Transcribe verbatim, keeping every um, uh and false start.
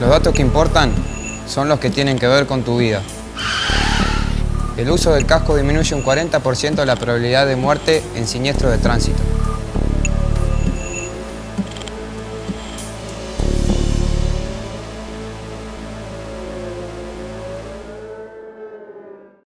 Los datos que importan son los que tienen que ver con tu vida. El uso del casco disminuye un cuarenta por ciento la probabilidad de muerte en siniestros de tránsito.